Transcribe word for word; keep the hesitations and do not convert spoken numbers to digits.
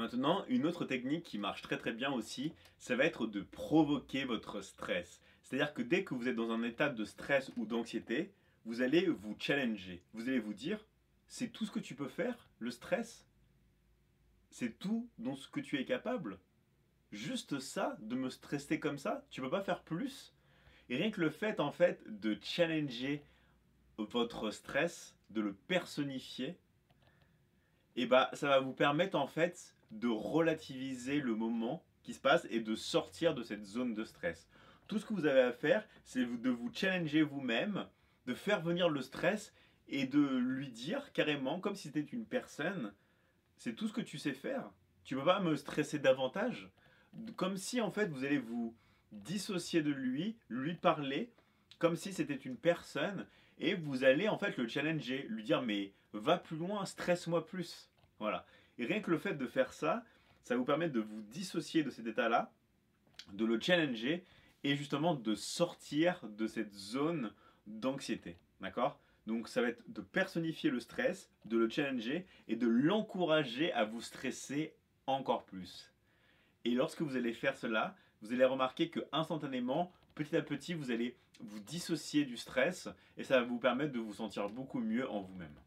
Maintenant, une autre technique qui marche très très bien aussi, ça va être de provoquer votre stress. C'est-à-dire que dès que vous êtes dans un état de stress ou d'anxiété, vous allez vous challenger. Vous allez vous dire, c'est tout ce que tu peux faire, le stress? C'est tout dont ce que tu es capable? Juste ça, de me stresser comme ça, tu peux pas faire plus? Et rien que le fait en fait de challenger votre stress, de le personnifier, et bah ça va vous permettre en fait de relativiser le moment qui se passe et de sortir de cette zone de stress. Tout ce que vous avez à faire, c'est de vous challenger vous-même, de faire venir le stress et de lui dire carrément, comme si c'était une personne, c'est tout ce que tu sais faire, tu peux pas me stresser davantage. Comme si en fait vous allez vous dissocier de lui, lui parler comme si c'était une personne et vous allez en fait le challenger, lui dire mais va plus loin, stresse-moi plus. Voilà. Et rien que le fait de faire ça, ça vous permet de vous dissocier de cet état-là, de le challenger et justement de sortir de cette zone d'anxiété. D'accord ? Donc ça va être de personnifier le stress, de le challenger et de l'encourager à vous stresser encore plus. Et lorsque vous allez faire cela, vous allez remarquer que instantanément, petit à petit, vous allez vous dissocier du stress et ça va vous permettre de vous sentir beaucoup mieux en vous-même.